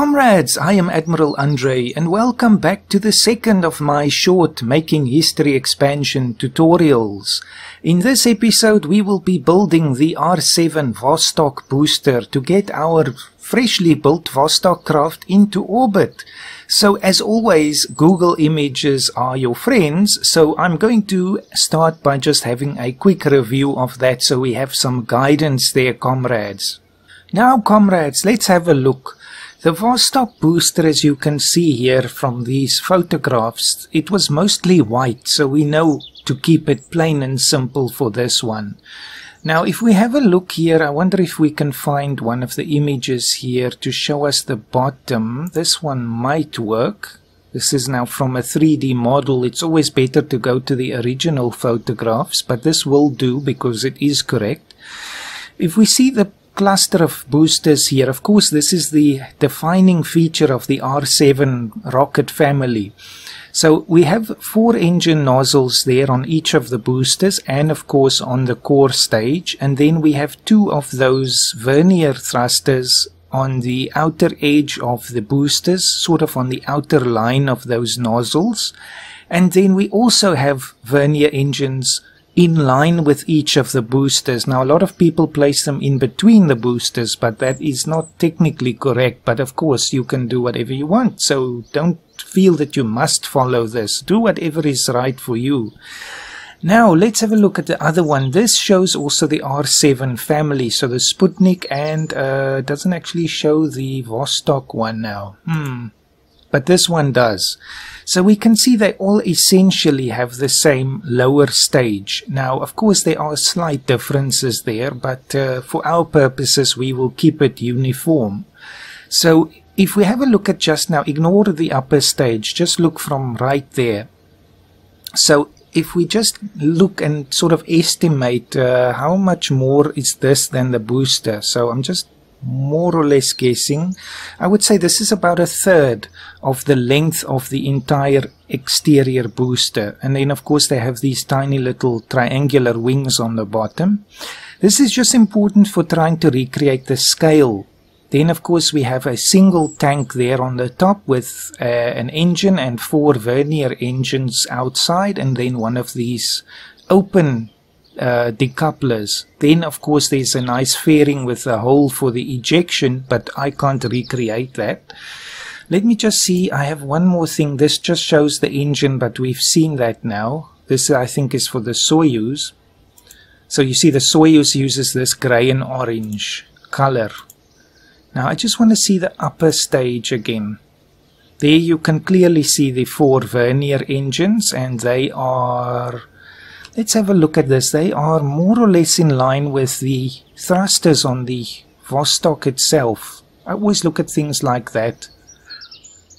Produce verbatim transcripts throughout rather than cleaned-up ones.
Comrades, I am Admiral André and welcome back to the second of my short Making History Expansion tutorials. In this episode we will be building the R seven Vostok booster to get our freshly built Vostok craft into orbit. So as always, Google images are your friends, so I'm going to start by just having a quick review of that so we have some guidance there, comrades. Now comrades, let's have a look. The Vostok booster, as you can see here from these photographs, it was mostly white, so we know to keep it plain and simple for this one. Now if we have a look here, I wonder if we can find one of the images here to show us the bottom. This one might work. This is now from a three D model. It's always better to go to the original photographs, but this will do because it is correct. If we see the cluster of boosters here, of course this is the defining feature of the R seven rocket family. So we have four engine nozzles there on each of the boosters and of course on the core stage, and then we have two of those vernier thrusters on the outer edge of the boosters, sort of on the outer line of those nozzles, and then we also have vernier engines in line with each of the boosters. Now a lot of people place them in between the boosters, but that is not technically correct, but of course you can do whatever you want, so don't feel that you must follow this. Do whatever is right for you. Now let's have a look at the other one. This shows also the R seven family, so the Sputnik, and uh, doesn't actually show the Vostok one now. Hmm. But this one does. So we can see they all essentially have the same lower stage. Now, of course, there are slight differences there, but uh, for our purposes, we will keep it uniform. So if we have a look at just now, ignore the upper stage, just look from right there. So if we just look and sort of estimate uh, how much more is this than the booster. So I'm just more or less guessing. I would say this is about a third of the length of the entire exterior booster, and then of course they have these tiny little triangular wings on the bottom. This is just important for trying to recreate the scale. Then of course we have a single tank there on the top with uh, an engine and four vernier engines outside, and then one of these open Uh, decouplers. Then of course there's a nice fairing with a hole for the ejection, but I can't recreate that. Let me just see, I have one more thing. This just shows the engine, but we've seen that now. This I think is for the Soyuz. So you see the Soyuz uses this grey and orange color. Now I just want to see the upper stage again. There you can clearly see the four vernier engines, and they are, let's have a look at this. They are more or less in line with the thrusters on the Vostok itself. I always look at things like that.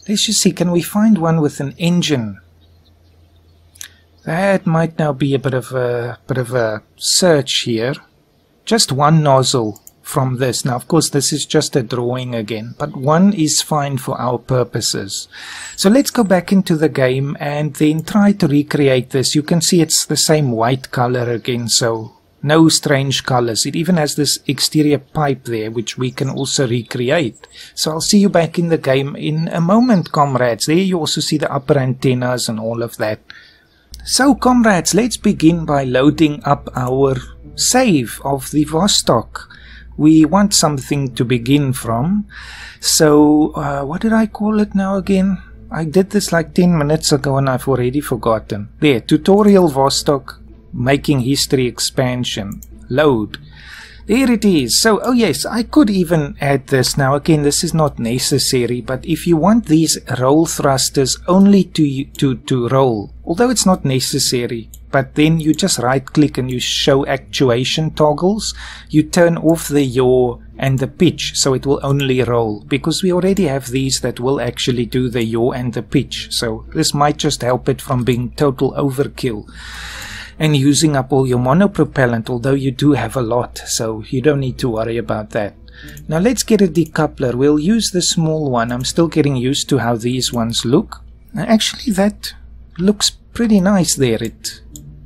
Let's just see, can we find one with an engine? That might now be a bit of a bit of a search here. Just one nozzle from this. Now of course this is just a drawing again, but one is fine for our purposes. So let's go back into the game and then try to recreate this. You can see it's the same white color again, so no strange colors. It even has this exterior pipe there which we can also recreate. So I'll see you back in the game in a moment, comrades. There you also see the upper antennas and all of that. So comrades, let's begin by loading up our save of the Vostok. We want something to begin from. So, uh, what did I call it now again? I did this like ten minutes ago and I've already forgotten. There, Tutorial Vostok Making History Expansion. Load. There it is. So, oh yes, I could even add this. Now again, this is not necessary, but if you want these roll thrusters only to, to, to roll, although it's not necessary, but then you just right click and you show actuation toggles. You turn off the yaw and the pitch, so it will only roll, because we already have these that will actually do the yaw and the pitch. So this might just help it from being total overkill and using up all your monopropellant, although you do have a lot, so you don't need to worry about that. Now let's get a decoupler. We'll use the small one. I'm still getting used to how these ones look. Actually, that looks pretty nice there. It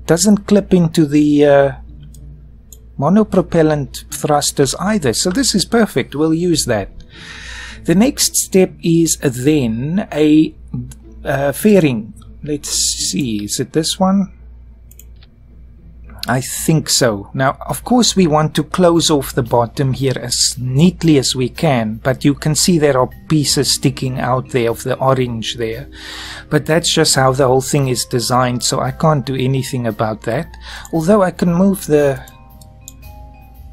doesn't clip into the uh, monopropellant thrusters either, so this is perfect. We'll use that. The next step is then a uh, fairing. Let's see, is it this one? I think so. Now, of course, we want to close off the bottom here as neatly as we can, but you can see there are pieces sticking out there of the orange there. But that's just how the whole thing is designed, so I can't do anything about that. Although I can move the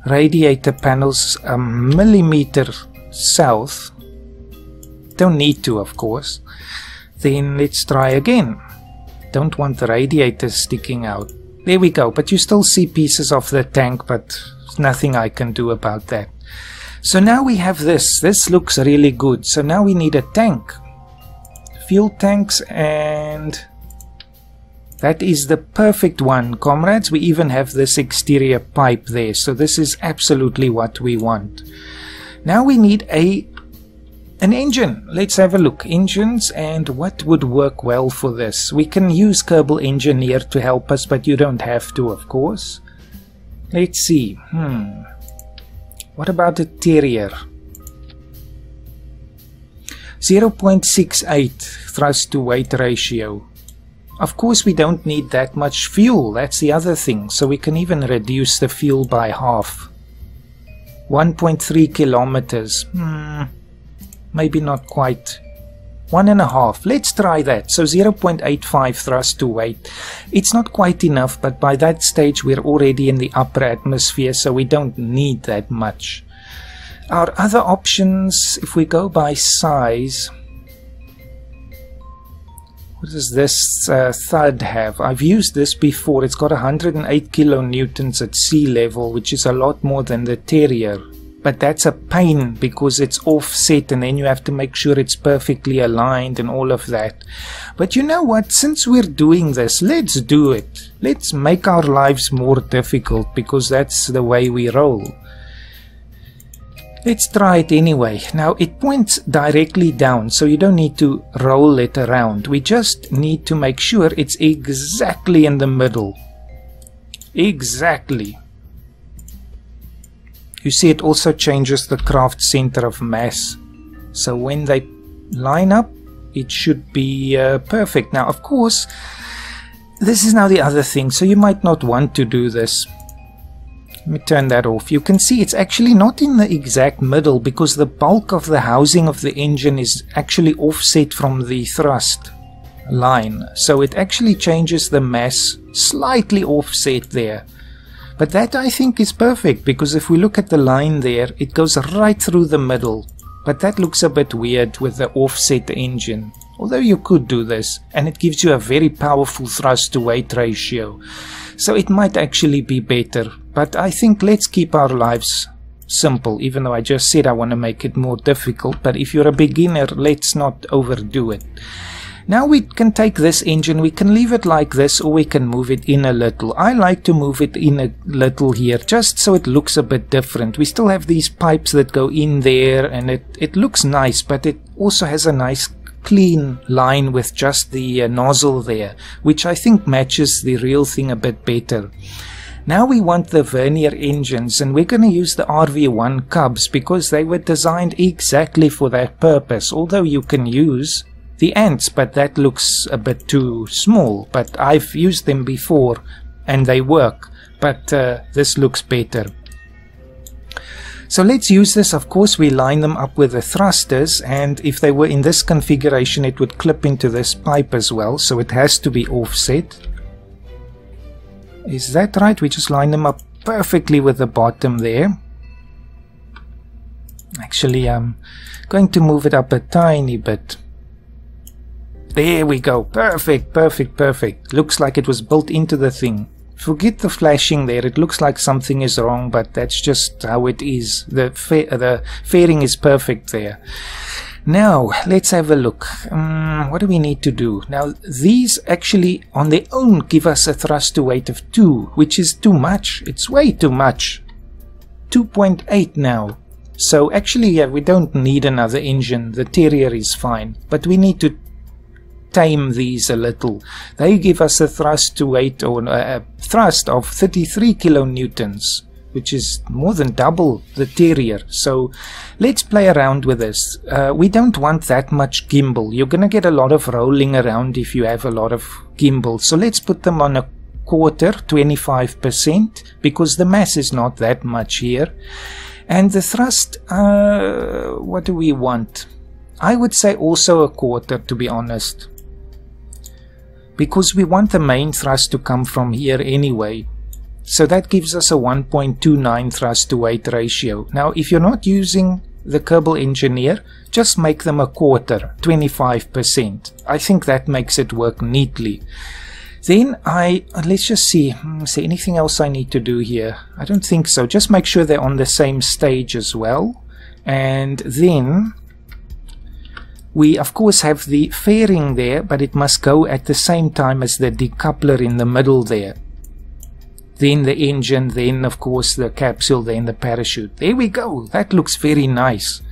radiator panels a millimeter south. Don't need to, of course. Then let's try again. Don't want the radiator sticking out. There we go, but you still see pieces of the tank, but nothing I can do about that. So now we have this. This looks really good. So now we need a tank. Fuel tanks, and that is the perfect one, comrades. We even have this exterior pipe there. So this is absolutely what we want. Now we need a an engine. Let's have a look. Engines, and what would work well for this? We can use Kerbal Engineer to help us, but you don't have to, of course. Let's see. Hmm. What about a Terrier? zero point six eight thrust to weight ratio. Of course, we don't need that much fuel. That's the other thing. So we can even reduce the fuel by half. one point three kilometers. Hmm. Maybe not quite. One and a half. Let's try that. So zero point eight five thrust to weight. It's not quite enough, but by that stage we're already in the upper atmosphere, so we don't need that much. Our other options, if we go by size, what does this uh, Thud have? I've used this before. It's got one hundred eight kilonewtons at sea level, which is a lot more than the Terrier. But that's a pain because it's offset and then you have to make sure it's perfectly aligned and all of that. But you know what? Since we're doing this, let's do it. Let's make our lives more difficult because that's the way we roll. Let's try it anyway. Now it points directly down, so you don't need to roll it around. We just need to make sure it's exactly in the middle. Exactly. You see, it also changes the craft center of mass. So when they line up, it should be uh, perfect. Now, of course, this is now the other thing. So you might not want to do this. Let me turn that off. You can see it's actually not in the exact middle because the bulk of the housing of the engine is actually offset from the thrust line. So it actually changes the mass slightly offset there. But that, I think, is perfect, because if we look at the line there, it goes right through the middle. But that looks a bit weird with the offset engine. Although you could do this, and it gives you a very powerful thrust to weight ratio. So it might actually be better. But I think let's keep our lives simple, even though I just said I want to make it more difficult. But if you're a beginner, let's not overdo it. Now we can take this engine, we can leave it like this, or we can move it in a little. I like to move it in a little here, just so it looks a bit different. We still have these pipes that go in there, and it, it looks nice, but it also has a nice clean line with just the uh, nozzle there, which I think matches the real thing a bit better. Now we want the vernier engines, and we're going to use the R V one Cubs, because they were designed exactly for that purpose, although you can use the Ants, but that looks a bit too small. But I've used them before and they work, but uh, this looks better. So let's use this. Of course, we line them up with the thrusters, and if they were in this configuration, it would clip into this pipe as well, so it has to be offset. Is that right? We just line them up perfectly with the bottom there. Actually, I'm going to move it up a tiny bit. There we go. Perfect, perfect, perfect. Looks like it was built into the thing. Forget the flashing there. It looks like something is wrong, but that's just how it is. The, fa the fairing is perfect there. Now, let's have a look. Um, what do we need to do? Now, these actually on their own give us a thrust to weight of two, which is too much. It's way too much. two point eight now. So actually, yeah, we don't need another engine. The Terrier is fine, but we need to tame these a little. They give us a thrust to weight, or a thrust of thirty-three kilonewtons. which is more than double the Terrier. So let's play around with this. Uh, we don't want that much gimbal. You're going to get a lot of rolling around if you have a lot of gimbal. So let's put them on a quarter, twenty-five percent, because the mass is not that much here. And the thrust, uh, what do we want? I would say also a quarter, to be honest, because we want the main thrust to come from here anyway. So that gives us a one point two nine thrust to weight ratio. Now, if you're not using the Kerbal Engineer, just make them a quarter, twenty-five percent. I think that makes it work neatly. Then I, let's just see, is there anything else I need to do here? I don't think so. Just make sure they're on the same stage as well. And then we of course have the fairing there, but it must go at the same time as the decoupler in the middle there. Then the engine, then of course the capsule, then the parachute. There we go. That looks very nice.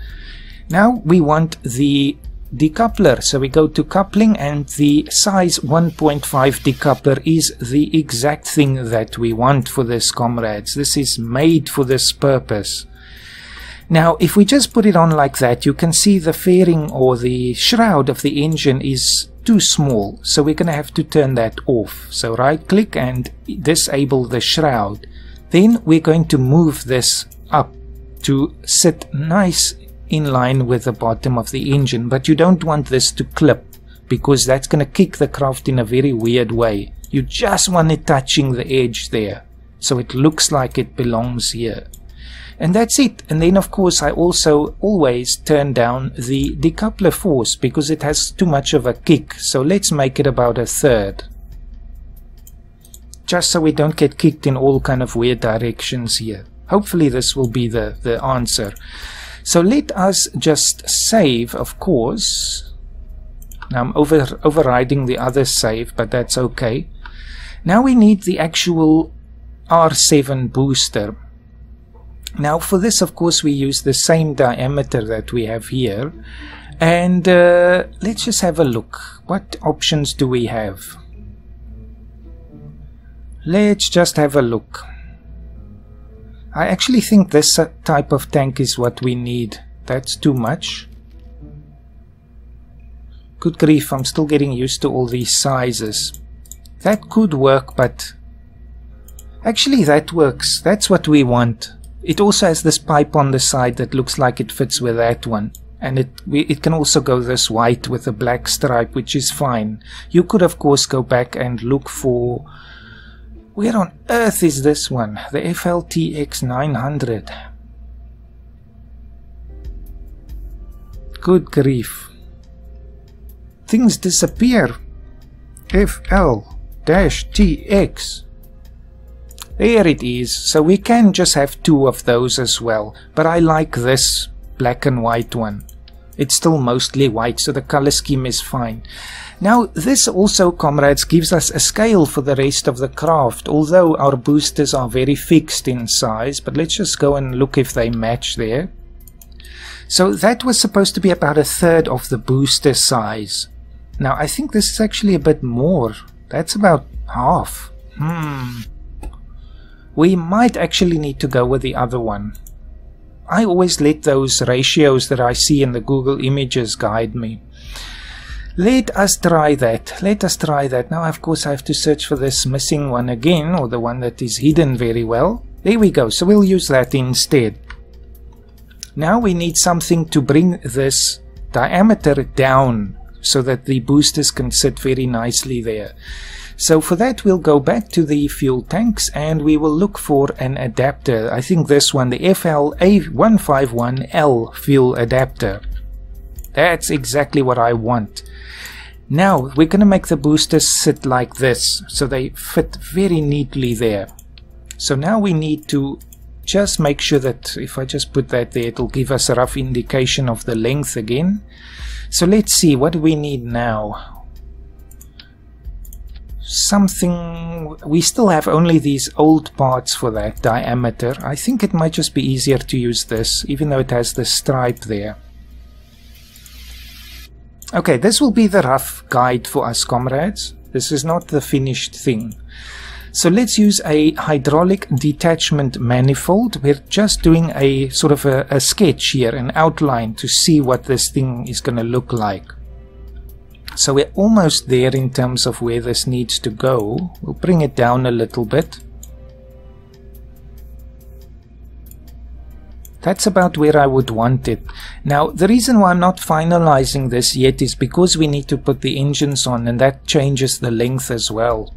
Now we want the decoupler, so we go to coupling, and the size one point five decoupler is the exact thing that we want for this, comrades. This is made for this purpose. Now if we just put it on like that, you can see the fairing or the shroud of the engine is too small, so we're going to have to turn that off. So right click and disable the shroud. Then we're going to move this up to sit nice in line with the bottom of the engine, but you don't want this to clip, because that's going to kick the craft in a very weird way. You just want it touching the edge there, so it looks like it belongs here. And that's it. And then of course I also always turn down the decoupler force, because it has too much of a kick. So let's make it about a third, just so we don't get kicked in all kind of weird directions here. Hopefully this will be the, the answer. So let us just save, of course. Now I'm over, overriding the other save, but that's okay. Now we need the actual R seven booster. Now for this, of course, we use the same diameter that we have here. And uh, let's just have a look. What options do we have? Let's just have a look. I actually think this type of tank is what we need. That's too much. Good grief, I'm still getting used to all these sizes. That could work, but actually that works. That's what we want. It also has this pipe on the side that looks like it fits with that one. And it, it can also go this white with a black stripe, which is fine. You could, of course, go back and look for... Where on earth is this one? The F L T X nine hundred. Good grief. Things disappear. F L T X. There it is. So we can just have two of those as well. But I like this black and white one. It's still mostly white, so the color scheme is fine. Now this also, comrades, gives us a scale for the rest of the craft, although our boosters are very fixed in size. But let's just go and look if they match there. So that was supposed to be about a third of the booster size. Now I think this is actually a bit more. That's about half. Hmm. We might actually need to go with the other one. I always let those ratios that I see in the Google images guide me. Let us try that. Let us try that. Now, of course, I have to search for this missing one again, or the one that is hidden very well. There we go. So we'll use that instead. Now we need something to bring this diameter down so that the boosters can sit very nicely there. So for that, we'll go back to the fuel tanks and we will look for an adapter. I think this one, the F L A one five one L fuel adapter. That's exactly what I want. Now we're going to make the boosters sit like this, so they fit very neatly there. So now we need to just make sure that if I just put that there, it'll give us a rough indication of the length again. So let's see, what do we need now? Something, we still have only these old parts for that diameter. I think it might just be easier to use this, even though it has the stripe there. Okay, this will be the rough guide for us, comrades. This is not the finished thing. So let's use a hydraulic detachment manifold. We're just doing a sort of a, a sketch here, an outline to see what this thing is going to look like. So we're almost there in terms of where this needs to go. We'll bring it down a little bit. That's about where I would want it. Now, the reason why I'm not finalizing this yet is because we need to put the engines on, and that changes the length as well.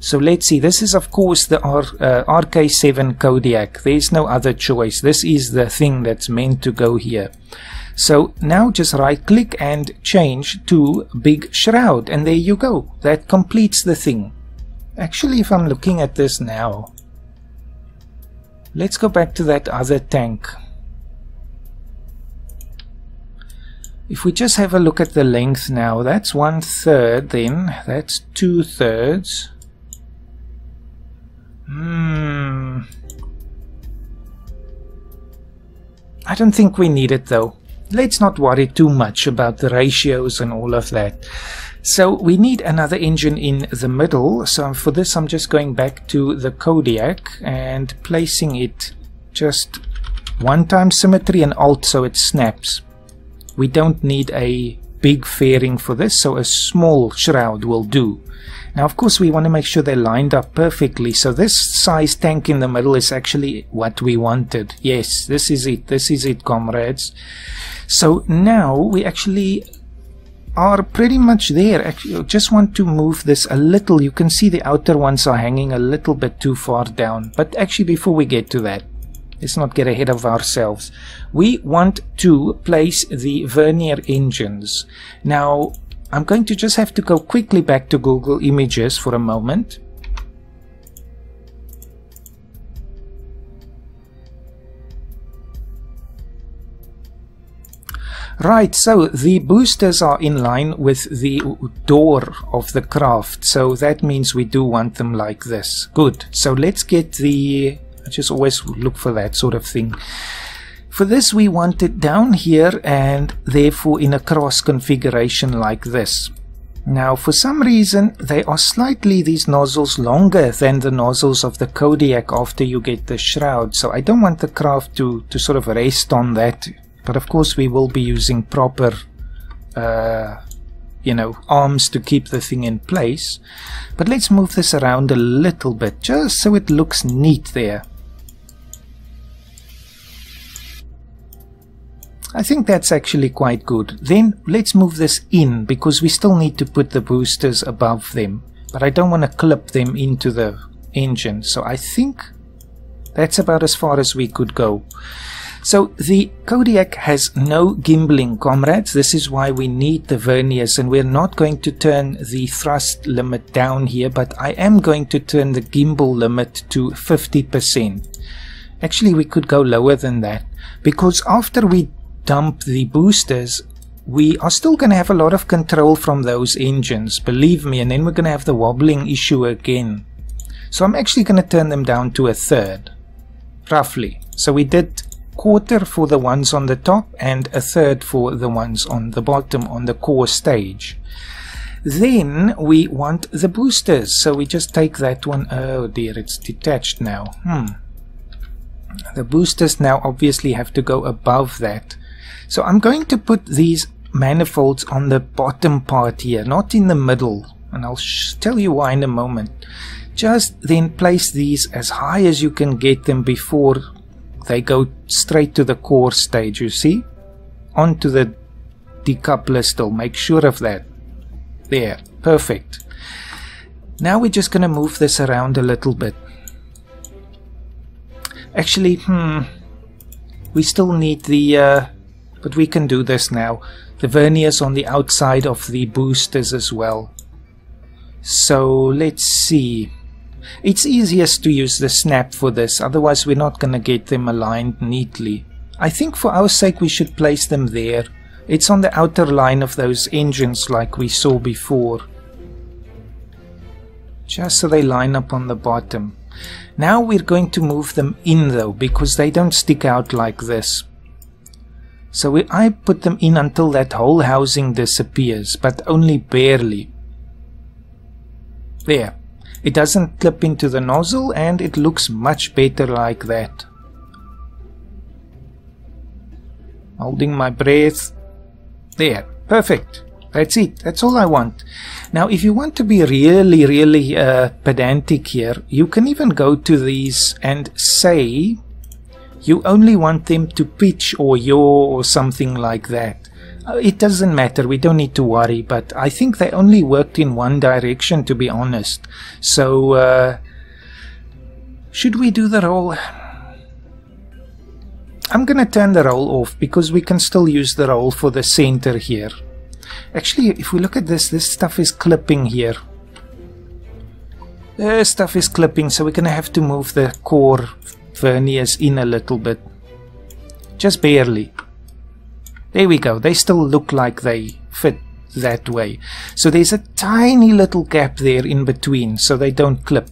So let's see, this is of course the R, uh, R K seven Kodiak. There's no other choice. This is the thing that's meant to go here. So now just right click and change to big shroud, and there you go. That completes the thing. Actually, if I'm looking at this now, let's go back to that other tank. If we just have a look at the length now, that's one third, then that's two thirds. Hmm. I don't think we need it though. Let's not worry too much about the ratios and all of that. So we need another engine in the middle. So for this, I'm just going back to the Kodiak and placing it just one time symmetry and alt so it snaps. We don't need a big fairing for this, so a small shroud will do. Now, of course, we want to make sure they're lined up perfectly. So this size tank in the middle is actually what we wanted. Yes, this is it. This is it, comrades. So now we actually are pretty much there. Actually, I just want to move this a little. You can see the outer ones are hanging a little bit too far down. But actually, before we get to that, let's not get ahead of ourselves. We want to place the vernier engines. Now, I'm going to just have to go quickly back to Google Images for a moment. Right, so the boosters are in line with the door of the craft, so that means we do want them like this. Good, so let's get the... I just always look for that sort of thing. For this, we want it down here and therefore in a cross configuration like this. Now, for some reason, they are slightly, these nozzles, longer than the nozzles of the Kodiak after you get the shroud. So I don't want the craft to, to sort of rest on that. But of course, we will be using proper, uh, you know, arms to keep the thing in place. But let's move this around a little bit, just so it looks neat there. I think that's actually quite good. Then let's move this in, because we still need to put the boosters above them, but I don't want to clip them into the engine. So I think that's about as far as we could go. So the Kodiak has no gimbling, comrades. This is why we need the verniers, and we're not going to turn the thrust limit down here, but I am going to turn the gimbal limit to fifty percent. Actually, we could go lower than that, because after we dump the boosters, we are still going to have a lot of control from those engines, believe me, and then we're going to have the wobbling issue again. So I'm actually going to turn them down to a third, roughly. So we did quarter for the ones on the top and a third for the ones on the bottom on the core stage. Then we want the boosters, so we just take that one. Oh dear, it's detached now. Hmm. The boosters now obviously have to go above that. So I'm going to put these manifolds on the bottom part here, not in the middle. And I'll sh tell you why in a moment. Just then place these as high as you can get them before they go straight to the core stage, you see? Onto the decoupler still, make sure of that. There, perfect. Now we're just going to move this around a little bit. Actually, hmm, we still need the... Uh, But we can do this now. The verniers on the outside of the boosters as well. So let's see. It's easiest to use the snap for this, otherwise we're not going to get them aligned neatly. I think for our sake we should place them there. It's on the outer line of those engines like we saw before. Just so they line up on the bottom. Now we're going to move them in though, because they don't stick out like this. So we, I put them in until that whole housing disappears, but only barely. There. It doesn't clip into the nozzle and it looks much better like that. Holding my breath. There, perfect. That's it. That's all I want. Now, if you want to be really, really uh, pedantic here, you can even go to these and say you only want them to pitch or yaw or something like that. Uh, it doesn't matter. We don't need to worry. But I think they only worked in one direction, to be honest. So, uh, should we do the roll? I'm going to turn the roll off because we can still use the roll for the center here. Actually, if we look at this, this stuff is clipping here. This stuff is clipping, so we're going to have to move the core verniers in a little bit. Just barely. There we go. They still look like they fit that way. So there's a tiny little gap there in between, so they don't clip.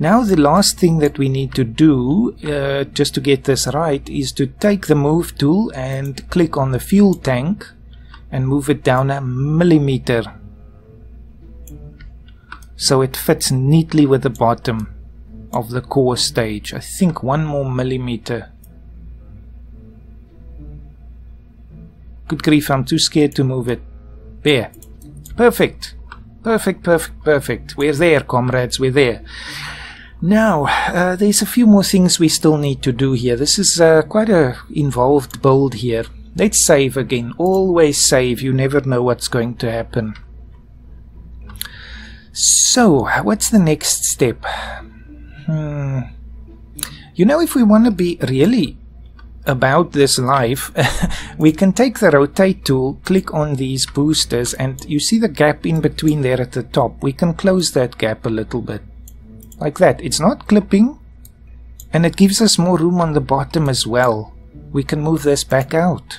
Now the last thing that we need to do, uh, just to get this right, is to take the move tool and click on the fuel tank. And move it down a millimeter so it fits neatly with the bottom of the core stage. I think one more millimeter. Good grief, I'm too scared to move it. There. Perfect. Perfect, perfect, perfect. We're there, comrades, we're there. Now, uh, there's a few more things we still need to do here. This is uh, quite an involved build here. Let's save again. Always save. You never know what's going to happen. So, what's the next step? Hmm. You know, if we want to be really about this life, we can take the rotate tool, click on these boosters, and you see the gap in between there at the top. We can close that gap a little bit. Like that. It's not clipping, and it gives us more room on the bottom as well. We can move this back out.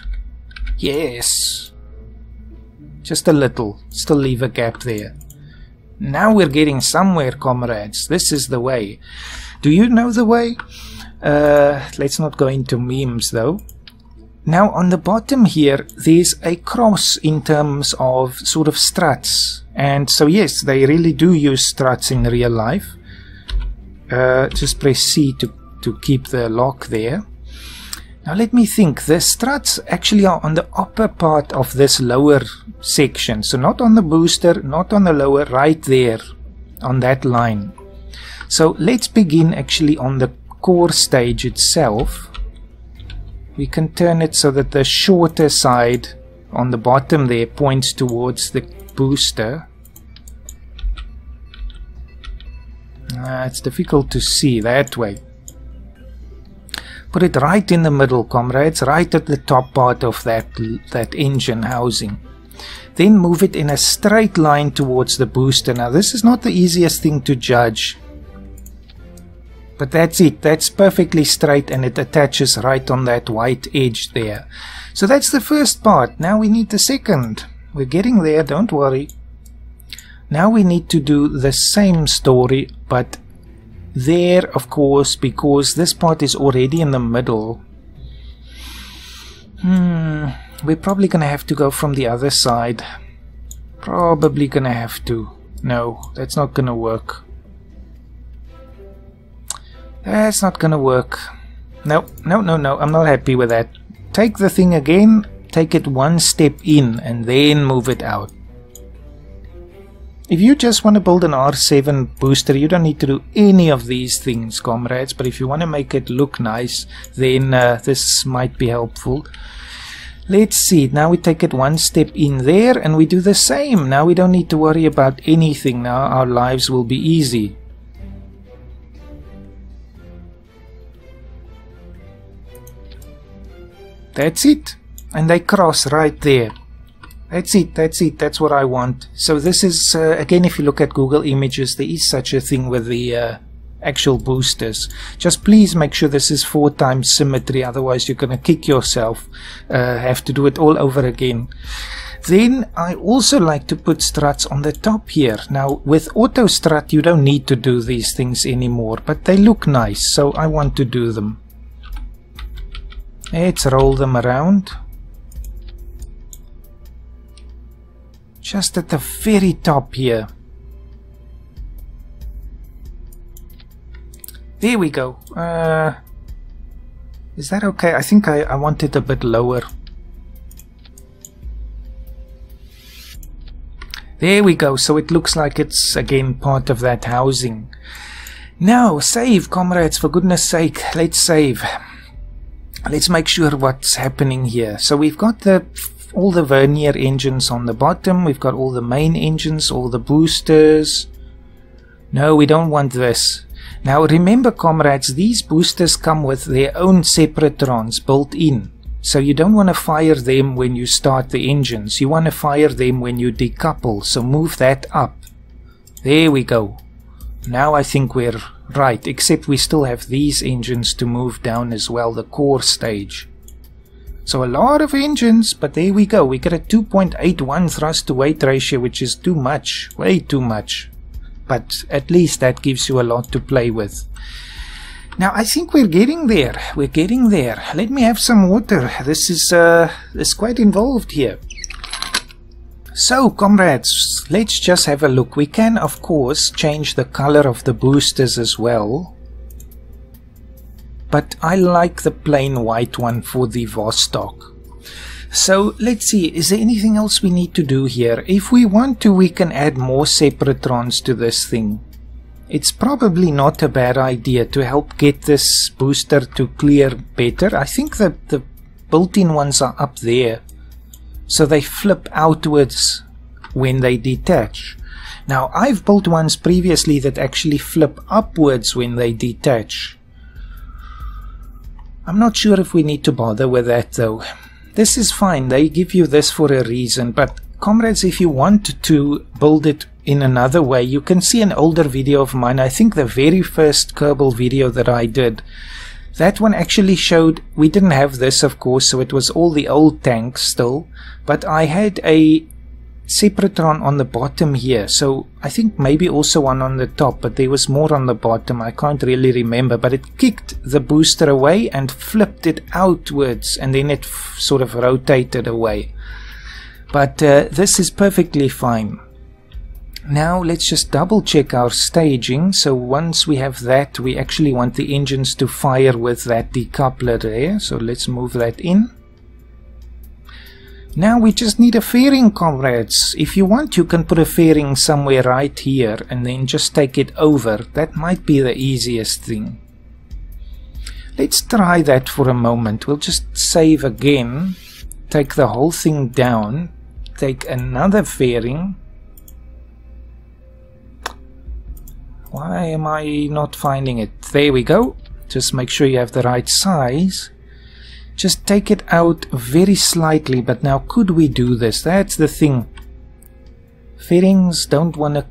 Yes. Just a little. Still leave a gap there. Now we're getting somewhere, comrades. This is the way. Do you know the way? Uh, let's not go into memes, though. Now, on the bottom here, there's a cross in terms of sort of struts. And so, yes, they really do use struts in real life. Uh, just press C to, to keep the lock there. Now let me think, the struts actually are on the upper part of this lower section. So not on the booster, not on the lower, right there on that line. So let's begin actually on the core stage itself. We can turn it so that the shorter side on the bottom there points towards the booster. Ah, it's difficult to see that way. Put it right in the middle, comrades, right at the top part of that, that engine housing. Then move it in a straight line towards the booster. Now, this is not the easiest thing to judge. But that's it. That's perfectly straight and it attaches right on that white edge there. So that's the first part. Now we need the second. We're getting there, don't worry. Now we need to do the same story, but there, of course, because this part is already in the middle. Hmm, we're probably going to have to go from the other side. Probably going to have to. No, that's not going to work. That's not going to work. No, no, no, no, I'm not happy with that. Take the thing again, take it one step in, and then move it out. If you just want to build an R seven booster, you don't need to do any of these things, comrades. But if you want to make it look nice, then uh, this might be helpful. Let's see. Now we take it one step in there and we do the same. Now we don't need to worry about anything. Now our lives will be easy. That's it. And they cross right there. That's it, that's it, that's what I want. So this is, uh, again, if you look at Google Images, there is such a thing with the uh, actual boosters. Just please make sure this is four times symmetry, otherwise you're going to kick yourself. Uh, have to do it all over again. Then I also like to put struts on the top here. Now, with auto strut, you don't need to do these things anymore, but they look nice, so I want to do them. Let's roll them around. Just at the very top here. There we go. Uh, is that okay? I think I, I want it a bit lower. There we go. So it looks like it's again part of that housing. Now, save, comrades, for goodness sake. Let's save. Let's make sure what's happening here. So we've got the all the vernier engines on the bottom. We've got all the main engines, all the boosters. No, we don't want this. Now remember, comrades, these boosters come with their own separatrons built in. So you don't want to fire them when you start the engines. You want to fire them when you decouple. So move that up. There we go. Now I think we're right, except we still have these engines to move down as well, the core stage. So a lot of engines, but there we go. We get a two point eight one thrust to weight ratio, which is too much, way too much. But at least that gives you a lot to play with. Now I think we're getting there. We're getting there. Let me have some water. This is uh, it's quite involved here. So, comrades, let's just have a look. We can, of course, change the color of the boosters as well. But I like the plain white one for the Vostok. So, let's see, is there anything else we need to do here? If we want to, we can add more separatrons to this thing. It's probably not a bad idea to help get this booster to clear better. I think that the built-in ones are up there. So they flip outwards when they detach. Now I've built ones previously that actually flip upwards when they detach. I'm not sure if we need to bother with that though. This is fine, they give you this for a reason, but comrades, if you want to build it in another way, you can see an older video of mine. I think the very first Kerbal video that I did. That one actually showed, we didn't have this of course, so it was all the old tanks still, but I had a separatron on the bottom here, so I think maybe also one on the top, but there was more on the bottom, I can't really remember, but it kicked the booster away and flipped it outwards, and then it f sort of rotated away. But uh, this is perfectly fine. Now let's just double check our staging. So once we have that, we actually want the engines to fire with that decoupler there. So let's move that in. Now we just need a fairing, comrades. If you want, you can put a fairing somewhere right here and then just take it over. That might be the easiest thing. Let's try that for a moment. We'll just save again, take the whole thing down, take another fairing. Why am I not finding it? There we go. Just make sure you have the right size. Just take it out very slightly, but now could we do this? That's the thing. Fairings don't want to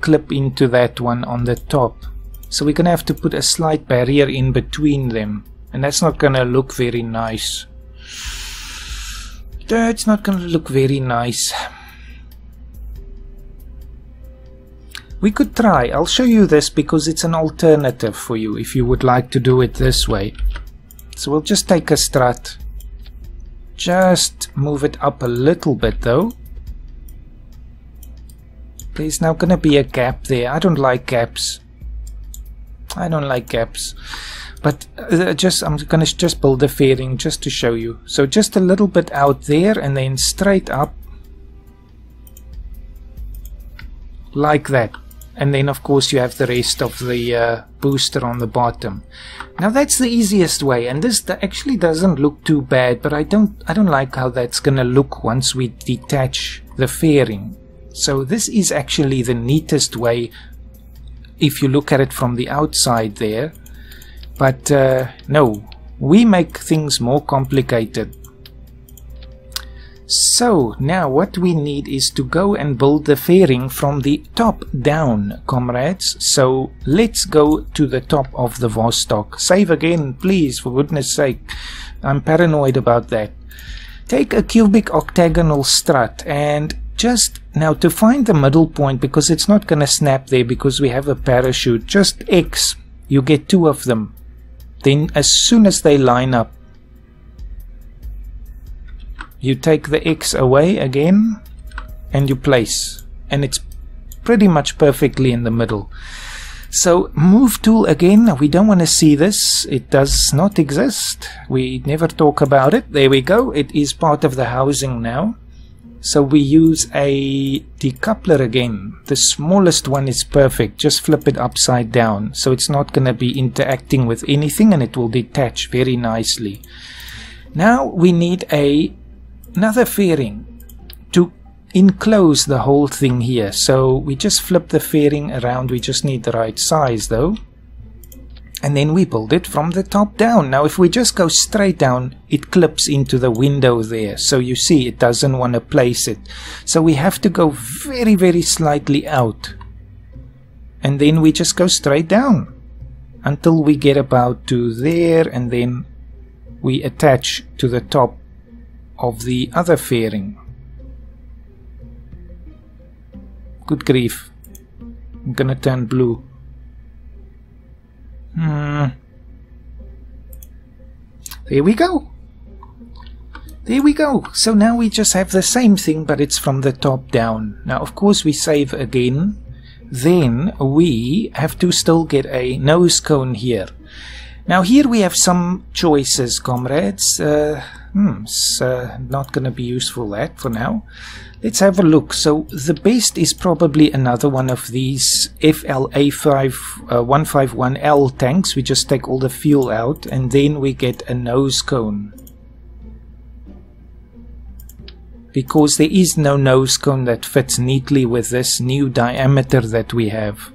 clip into that one on the top. So we're going to have to put a slight barrier in between them. And that's not going to look very nice. That's not going to look very nice. We could try. I'll show you this because it's an alternative for you if you would like to do it this way. So we'll just take a strut. Just move it up a little bit though. There's now going to be a gap there. I don't like gaps. I don't like gaps. But uh, just I'm going to just build a fairing just to show you. So just a little bit out there and then straight up. Like that. And then of course you have the rest of the uh, booster on the bottom. Now that's the easiest way, and this actually doesn't look too bad, but I don't I don't like how that's gonna look once we detach the fairing. So this is actually the neatest way if you look at it from the outside there, but uh, no, we make things more complicated. So now what we need is to go and build the fairing from the top down, comrades. So let's go to the top of the Vostok. Save again, please, for goodness sake. I'm paranoid about that. Take a cubic octagonal strut and just now to find the middle point, because it's not going to snap there because we have a parachute. Just X. You get two of them. Then as soon as they line up, you take the X away again and you place, and it's pretty much perfectly in the middle. So move tool again, we don't want to see this, it does not exist, we never talk about it. There we go, it is part of the housing now. So we use a decoupler again, the smallest one is perfect, just flip it upside down, so it's not going to be interacting with anything and it will detach very nicely. Now we need a another fairing to enclose the whole thing here, so we just flip the fairing around, we just need the right size though, and then we build it from the top down. Now if we just go straight down, it clips into the window there, so you see it doesn't want to place it, so we have to go very very slightly out, and then we just go straight down until we get about to there, and then we attach to the top of the other fairing. Good grief, I'm gonna turn blue. Hmm. There we go. There we go. So now we just have the same thing, but it's from the top down. Now, of course, we save again. Then we have to still get a nose cone here. Now, here we have some choices, comrades. Uh, hmm, it's uh, not going to be useful, that, for now. Let's have a look. So the best is probably another one of these F L A one five one L tanks. We just take all the fuel out and then we get a nose cone, because there is no nose cone that fits neatly with this new diameter that we have.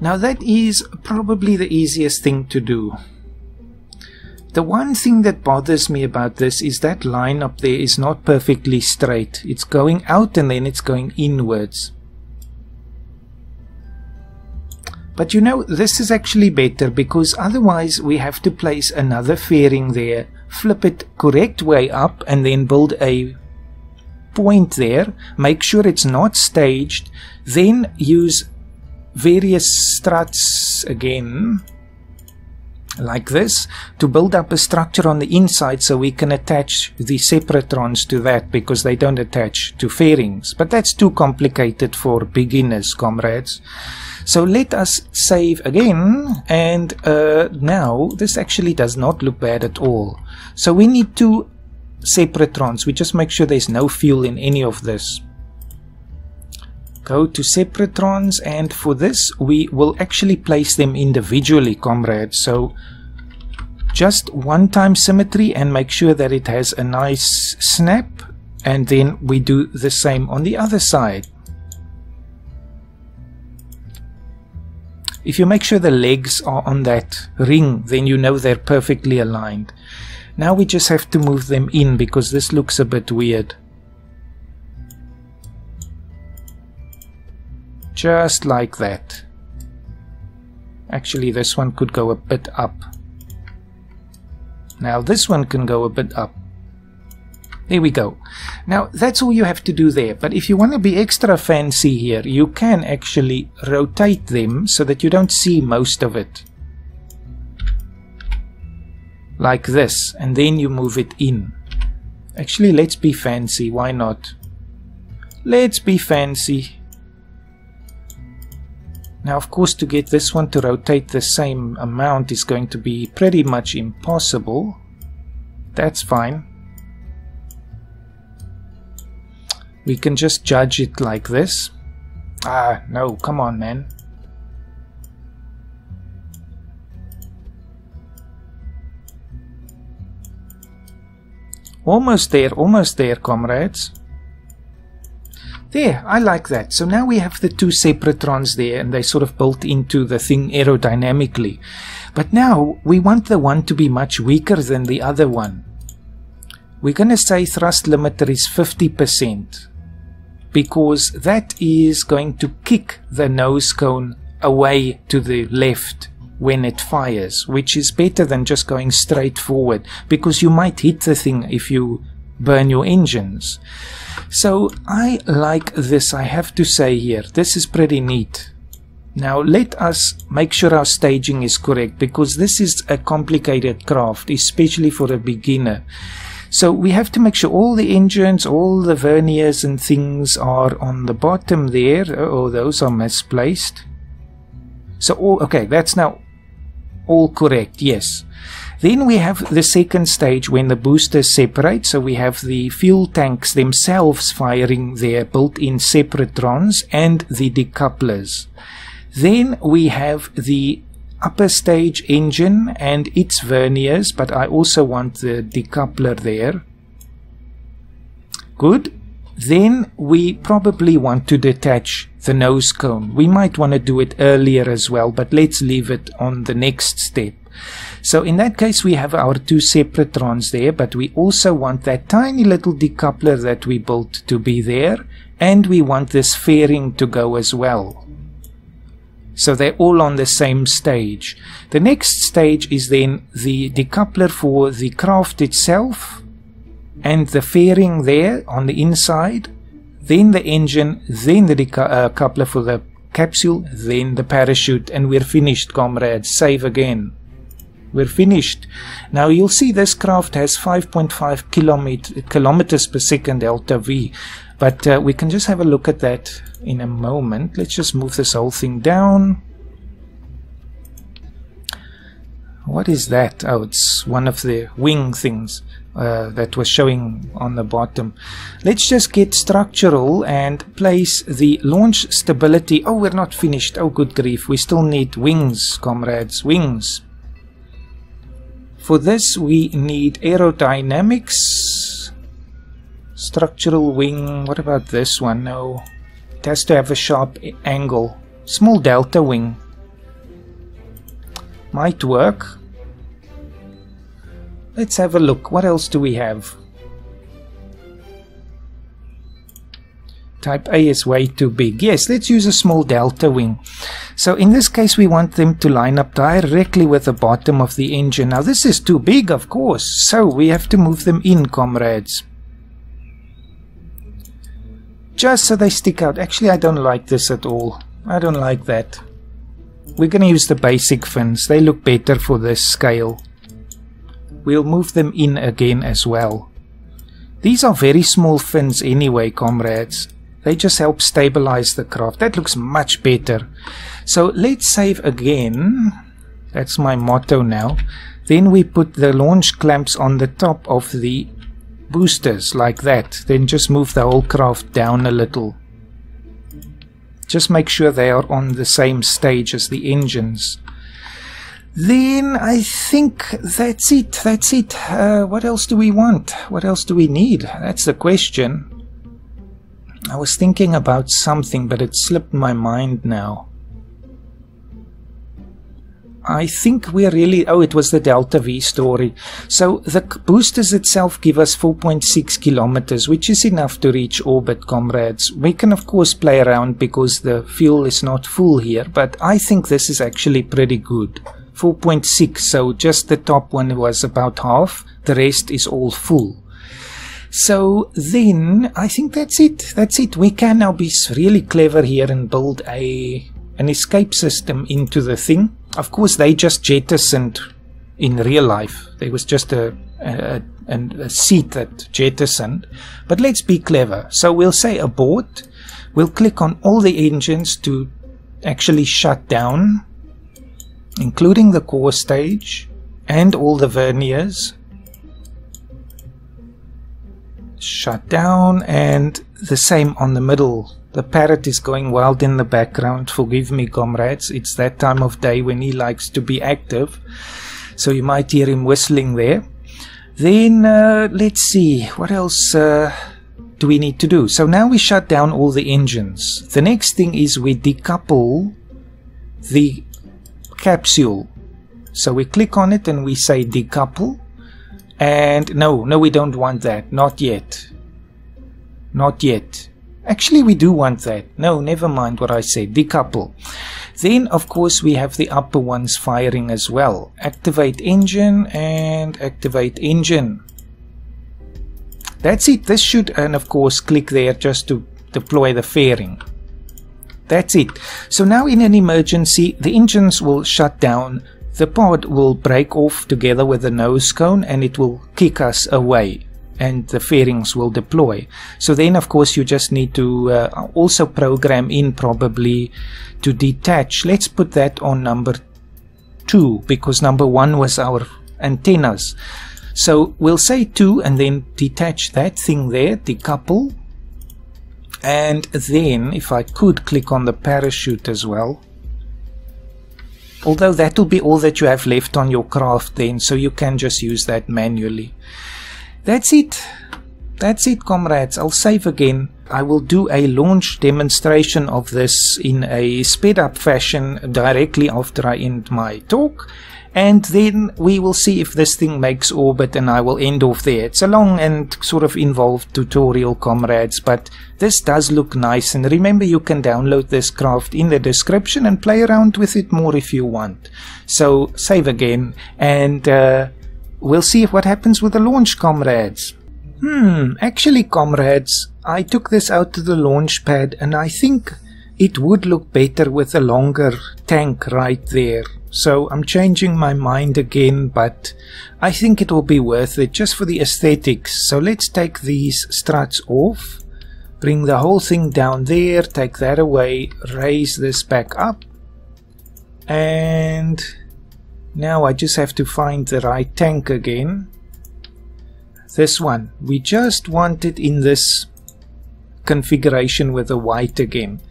Now that is probably the easiest thing to do. The one thing that bothers me about this is that line up there is not perfectly straight. It's going out and then it's going inwards. But you know, this is actually better, because otherwise we have to place another fairing there, flip it correct way up and then build a point there. Make sure it's not staged. Then use various struts again, like this, to build up a structure on the inside so we can attach the separatrons to that, because they don't attach to fairings. But that's too complicated for beginners, comrades. So let us save again, and uh, now this actually does not look bad at all. So we need two separatrons. We just make sure there's no fuel in any of this. Go to separatrons, and for this we will actually place them individually, comrades. So just one time symmetry and make sure that it has a nice snap, and then we do the same on the other side. If you make sure the legs are on that ring, then you know they're perfectly aligned. Now we just have to move them in, because this looks a bit weird. Just like that. Actually, this one could go a bit up. Now this one can go a bit up. There we go. Now that's all you have to do there. But if you want to be extra fancy here, you can actually rotate them so that you don't see most of it. Like this. And then you move it in. Actually, let's be fancy. Why not? Let's be fancy. Now, of course, to get this one to rotate the same amount is going to be pretty much impossible. That's fine. We can just judge it like this. Ah, no, come on, man. Almost there, almost there, comrades. There, I like that. So now we have the two separatrons there, and they sort of built into the thing aerodynamically. But now we want the one to be much weaker than the other one. We're going to say thrust limiter is fifty percent, because that is going to kick the nose cone away to the left when it fires, which is better than just going straight forward, because you might hit the thing if you burn your engines. So I like this, I have to say here. This is pretty neat. Now let us make sure our staging is correct, because this is a complicated craft, especially for a beginner. So we have to make sure all the engines, all the verniers and things are on the bottom there. Uh oh, those are misplaced. So all okay, that's now all correct, yes. Then we have the second stage when the boosters separate, so we have the fuel tanks themselves firing their built-in separatrons and the decouplers. Then we have the upper stage engine and its verniers, but I also want the decoupler there. Good. Then we probably want to detach the nose cone. We might want to do it earlier as well, but let's leave it on the next step. So in that case we have our two separatrons there, but we also want that tiny little decoupler that we built to be there, and we want this fairing to go as well. So they're all on the same stage. The next stage is then the decoupler for the craft itself, and the fairing there on the inside, then the engine, then the decoupler uh, for the capsule, then the parachute, and we're finished, comrades. Save again. We're finished. Now you'll see this craft has five point five kilometers per second delta V, but uh, we can just have a look at that in a moment. Let's just move this whole thing down. What is that? Oh, it's one of the wing things uh, that was showing on the bottom. Let's just get structural and place the launch stability. Oh, we're not finished. Oh, good grief. We still need wings, comrades. Wings. For this, we need aerodynamics, structural wing. What about this one? No. It has to have a sharp angle. Small delta wing. Might work. Let's have a look. What else do we have? Type A is way too big. Yes, let's use a small delta wing. So in this case we want them to line up directly with the bottom of the engine. Now this is too big, of course, so we have to move them in, comrades. Just so they stick out. Actually, I don't like this at all. I don't like that. We're going to use the basic fins. They look better for this scale. We'll move them in again as well. These are very small fins anyway, comrades. They just help stabilize the craft. That looks much better. So let's save again. That's my motto now. Then we put the launch clamps on the top of the boosters like that. Then just move the whole craft down a little. Just make sure they are on the same stage as the engines. Then I think that's it. That's it. Uh, what else do we want? What else do we need? That's the question. I was thinking about something, but it slipped my mind now. I think we're really... Oh, it was the delta V story. So the boosters itself give us four point six kilometers, which is enough to reach orbit, comrades. We can, of course, play around because the fuel is not full here, but I think this is actually pretty good. four point six, so just the top one was about half. The rest is all full. So then, I think that's it. That's it. We can now be really clever here and build a... an escape system into the thing. Of course, they just jettisoned in real life. There was just a, a, a, a seat that jettisoned. But let's be clever. So we'll say abort. We'll click on all the engines to actually shut down, including the core stage and all the verniers. Shut down, and the same on the middle. The parrot is going wild in the background. Forgive me, comrades. It's that time of day when he likes to be active. So you might hear him whistling there. Then, uh, let's see. What else uh, do we need to do? So now we shut down all the engines. The next thing is we decouple the capsule. So we click on it and we say decouple. And no, no, we don't want that. Not yet. Not yet. Actually, we do want that. No, never mind what I said. Decouple. Then, of course, we have the upper ones firing as well. Activate engine and activate engine. That's it. This should, and of course, click there just to deploy the fairing. That's it. So now in an emergency, the engines will shut down. The pod will break off together with the nose cone and it will kick us away. and the fairings will deploy. So then of course you just need to uh, also program in probably to detach. Let's put that on number two, because number one was our antennas. So we'll say two and then detach that thing there, decouple. And then if I could click on the parachute as well. Although that will be all that you have left on your craft then, so you can just use that manually. That's it. That's it, comrades. I'll save again. I will do a launch demonstration of this in a sped up fashion directly after I end my talk. And then we will see if this thing makes orbit, and I will end off there. It's a long and sort of involved tutorial, comrades, but this does look nice. And remember, you can download this craft in the description and play around with it more if you want. So save again, and uh, we'll see what happens with the launch, comrades. Hmm, actually, comrades, I took this out to the launch pad, and I think it would look better with a longer tank right there. So I'm changing my mind again, but I think it will be worth it just for the aesthetics. So let's take these struts off, bring the whole thing down there, take that away, raise this back up. And now I just have to find the right tank again. This one. We just want it in this configuration with the white again.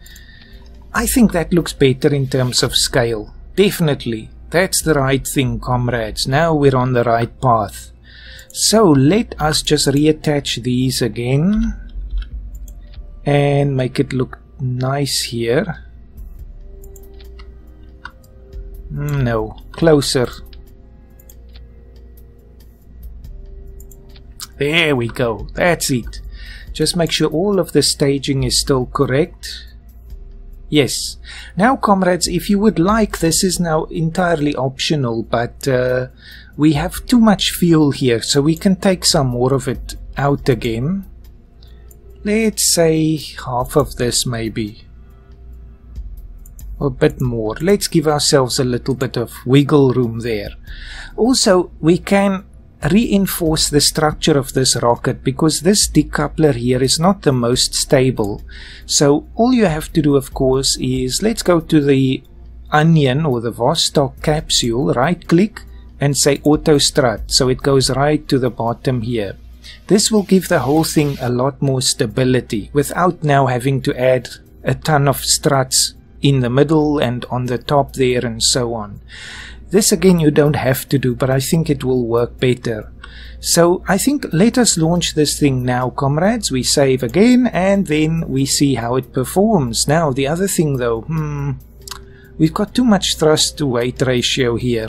I think that looks better in terms of scale. Definitely, that's the right thing, comrades. Now we're on the right path. So let us just reattach these again and make it look nice here. No, closer. There we go, that's it. Just make sure all of the staging is still correct. Yes. Now, comrades, if you would like, this is now entirely optional, but uh, we have too much fuel here, so we can take some more of it out again. Let's say half of this maybe. A bit more. Let's give ourselves a little bit of wiggle room there. Also, we can reinforce the structure of this rocket, because this decoupler here is not the most stable. So all you have to do, of course, is let's go to the onion or the Vostok capsule, right click and say auto strut, so it goes right to the bottom here. This will give the whole thing a lot more stability without now having to add a ton of struts in the middle and on the top there and so on. This again you don't have to do, but I think it will work better. So I think let us launch this thing now, comrades. We save again and then we see how it performs. Now the other thing though, hmm, we've got too much thrust to weight ratio here.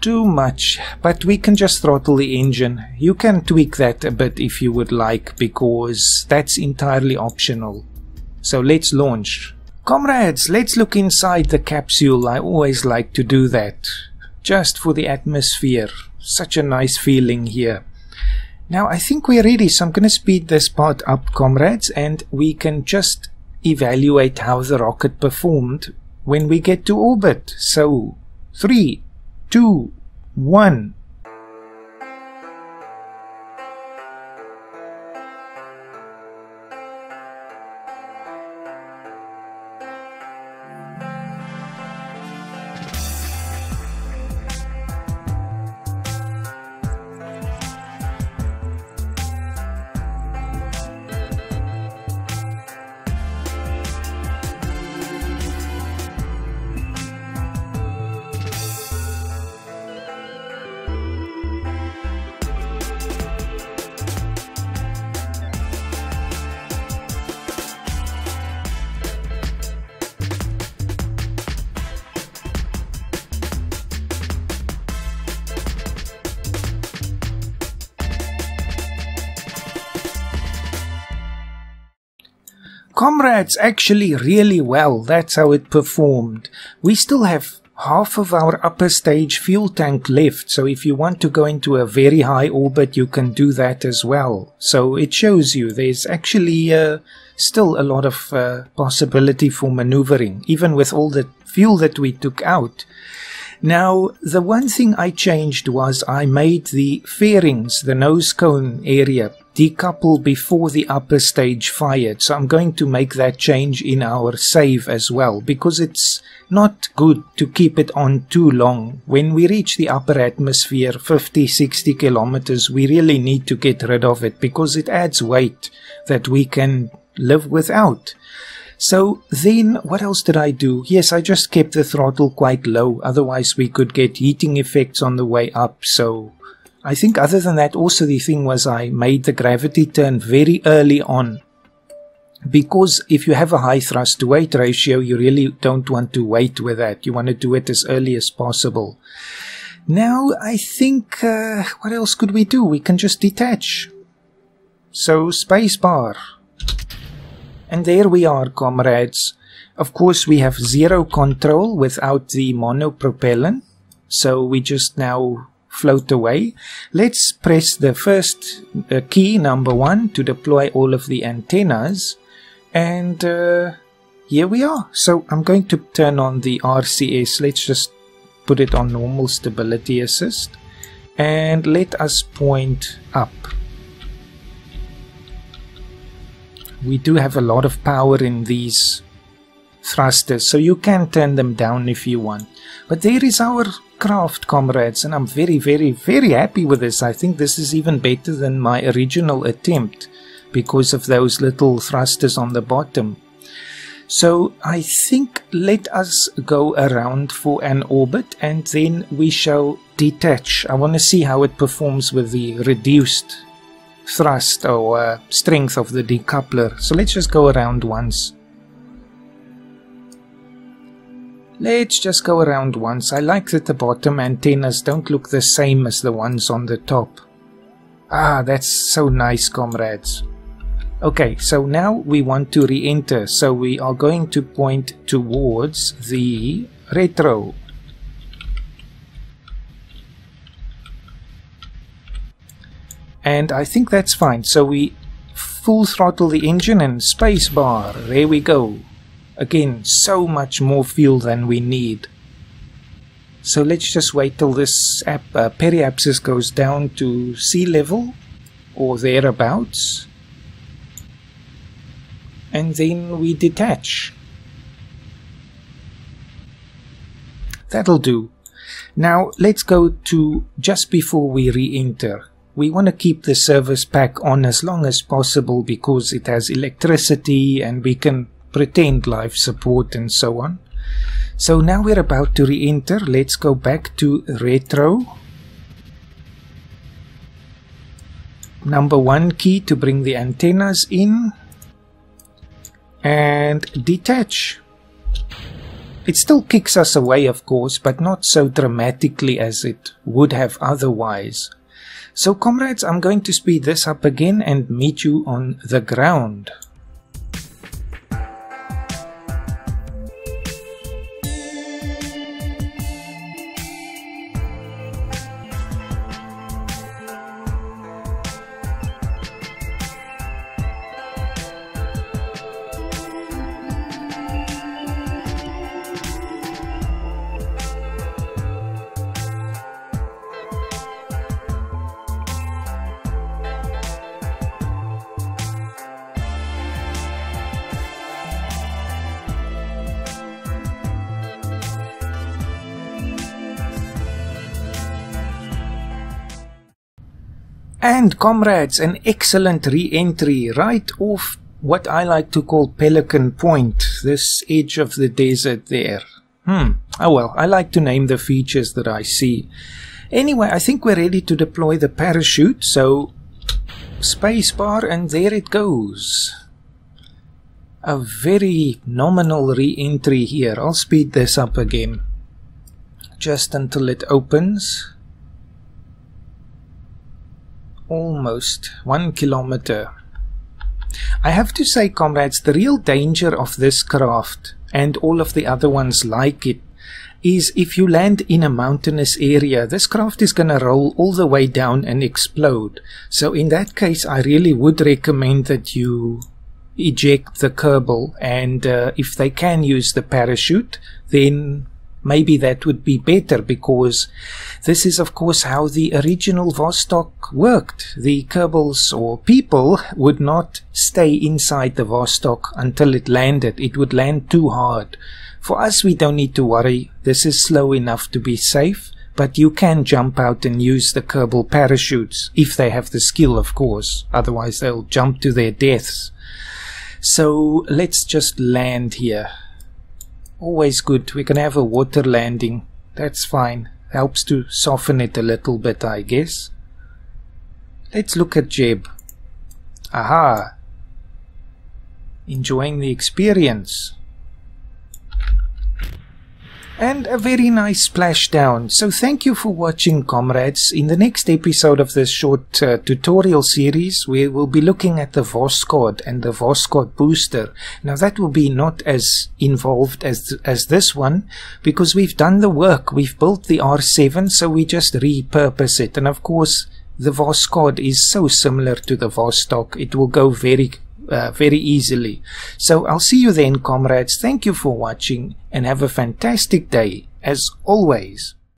Too much, but we can just throttle the engine. You can tweak that a bit if you would like, because that's entirely optional. So let's launch. Comrades, let's look inside the capsule. I always like to do that, just for the atmosphere. Such a nice feeling here. Now I think we're ready, so I'm going to speed this part up, comrades, and we can just evaluate how the rocket performed when we get to orbit. So, three, two, one. Comrades, actually really well. That's how it performed. We still have half of our upper stage fuel tank left, so if you want to go into a very high orbit, you can do that as well. So it shows you there's actually uh, still a lot of uh, possibility for maneuvering, even with all the fuel that we took out. Now, the one thing I changed was I made the fairings, the nose cone area, decouple before the upper stage fired. So I'm going to make that change in our save as well, because it's not good to keep it on too long. When we reach the upper atmosphere, fifty, sixty kilometers, we really need to get rid of it because it adds weight that we can live without. So then what else did I do? Yes, I just kept the throttle quite low, otherwise we could get heating effects on the way up. So I think other than that, also the thing was I made the gravity turn very early on, because if you have a high thrust to weight ratio, you really don't want to wait with that. You want to do it as early as possible. Now I think, uh, what else could we do? We can just detach. So spacebar. And there we are, comrades. Of course, we have zero control without the monopropellant, so we just now float away. Let's press the first uh, key, number one, to deploy all of the antennas. And uh, here we are. So I'm going to turn on the R C S. Let's just put it on normal stability assist. And let us point up. We do have a lot of power in these thrusters, so you can turn them down if you want. But there is our craft, comrades, and I'm very, very, very happy with this. I think this is even better than my original attempt because of those little thrusters on the bottom. So I think let us go around for an orbit and then we shall detach. I want to see how it performs with the reduced thrust or uh, strength of the decoupler. So let's just go around once. Let's just go around once. I like that the bottom antennas don't look the same as the ones on the top. Ah, that's so nice, comrades. Okay, so now we want to re-enter. So we are going to point towards the retro. And I think that's fine. So we full throttle the engine and spacebar. There we go. Again, so much more fuel than we need. So let's just wait till this ap uh, periapsis goes down to sea level or thereabouts. And then we detach. That'll do. Now let's go to just before we re-enter. We want to keep the service pack on as long as possible because it has electricity and we can pretend life support and so on. So now we're about to re-enter. Let's go back to retro. Number one key to bring the antennas in. And detach. It still kicks us away, of course, but not so dramatically as it would have otherwise. So, comrades, I'm going to speed this up again and meet you on the ground. And comrades, an excellent re-entry right off what I like to call Pelican Point, this edge of the desert there. Hmm. Oh well, I like to name the features that I see. Anyway, I think we're ready to deploy the parachute, so spacebar and there it goes. A very nominal re-entry here. I'll speed this up again just until it opens. Almost one kilometer. I have to say, comrades, the real danger of this craft and all of the other ones like it is if you land in a mountainous area, this craft is going to roll all the way down and explode. So in that case, I really would recommend that you eject the Kerbal, and uh, if they can use the parachute, then maybe that would be better, because this is of course how the original Vostok worked. The Kerbals or people would not stay inside the Vostok until it landed. It would land too hard. For us, we don't need to worry. This is slow enough to be safe, but you can jump out and use the Kerbal parachutes, if they have the skill of course, otherwise they'll jump to their deaths. So let's just land here. Always good, we can have a water landing, that's fine, helps to soften it a little bit I guess. Let's look at Jeb. Aha! Enjoying the experience. And a very nice splashdown. So thank you for watching, comrades. In the next episode of this short uh, tutorial series, we will be looking at the Voskhod and the Voskhod booster. Now that will be not as involved as, as this one, because we've done the work. We've built the R seven, so we just repurpose it. And of course, the Voskhod is so similar to the Vostok, it will go very Uh, very easily. So I'll see you then, comrades. Thank you for watching and have a fantastic day as always.